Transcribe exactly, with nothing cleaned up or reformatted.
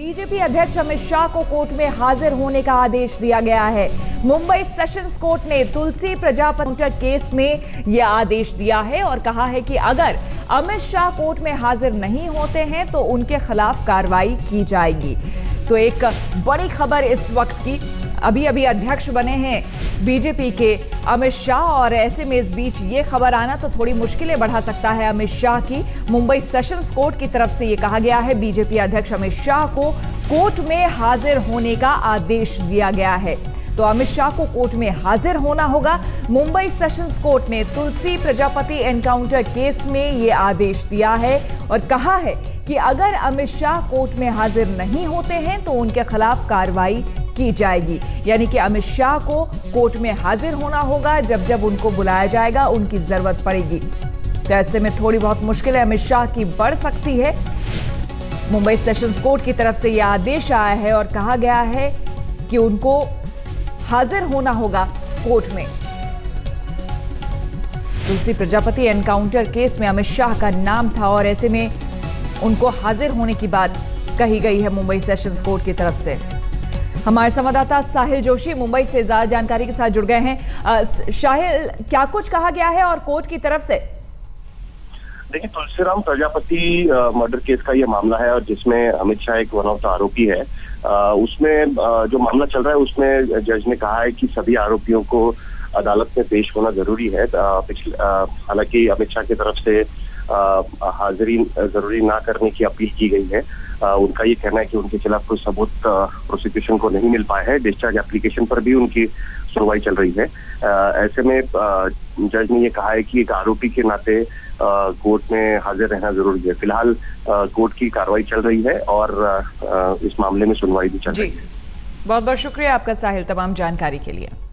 BJP अध्यक्ष अमित शाह को court में हाजिर होने का आदेश दिया गया है। मुंबई सेशंस कोर्ट ने तुलसी प्रजापति केस में यह आदेश दिया है और कहा है कि अगर अमित शाह कोर्ट में हाजिर नहीं होते हैं तो उनके खिलाफ कार्रवाई की जाएगी। तो एक बड़ी खबर इस वक्त की, अभी अभी अध्यक्ष बने हैं बीजेपी के अमित शाह और ऐसे में इस बीच ये खबर आना तो थोड़ी मुश्किलें बढ़ा सकता है अमित शाह की। मुंबई सेशंस कोर्ट की तरफ से ये कहा गया है बीजेपी अध्यक्ष अमित शाह को कोर्ट में हाजिर होने का आदेश दिया गया है, तो अमित शाह को कोर्ट में हाजिर होना होगा। मुंबई सेशंस कोर्ट ने तुलसी प्रजापति एनकाउंटर केस में ये आदेश दिया है और कहा है कि अगर अमित शाह कोर्ट में हाजिर नहीं होते हैं तो उनके खिलाफ कार्रवाई की जाएगी। यानी कि अमित शाह को कोर्ट में हाजिर होना होगा, जब जब उनको बुलाया जाएगा उनकी जरूरत पड़ेगी। तो ऐसे में थोड़ी बहुत मुश्किलें अमित शाह की बढ़ सकती है। मुंबई सेशंस कोर्ट की तरफ से यह आदेश आया है और कहा गया है कि उनको हाजिर होना होगा कोर्ट में। तुलसी प्रजापति एनकाउंटर केस में अमित शाह का नाम था और ऐसे में उनको हाजिर होने की बात कही गई है मुंबई सेशंस कोर्ट की तरफ से। हमारे संवाददाता साहिल जोशी मुंबई से ज्यादा जानकारी के साथ जुड़ गए हैं। साहिल, क्या कुछ कहा गया है और कोर्ट की तरफ से? देखिए, तुलसीराम प्रजापति मर्डर केस का ये मामला है और जिसमें अमित शाह एक वन ऑफ द आरोपी है। आ, उसमें आ, जो मामला चल रहा है उसमें जज ने कहा है कि सभी आरोपियों को अदालत में पेश होना जरूरी है। पिछले हालांकि अमित शाह की तरफ से आ, हाजिरी जरूरी ना करने की अपील की गई है। आ, उनका ये कहना है कि उनके खिलाफ कोई सबूत प्रोसिक्यूशन को नहीं मिल पाया है। डिस्चार्ज एप्लीकेशन पर भी उनकी सुनवाई चल रही है। आ, ऐसे में आ, जज ने ये कहा है कि एक आरोपी के नाते कोर्ट में हाजिर रहना जरूरी है। फिलहाल कोर्ट की कार्रवाई चल रही है और आ, इस मामले में सुनवाई भी चल रही है। बहुत बहुत शुक्रिया आपका साहिल, तमाम जानकारी के लिए।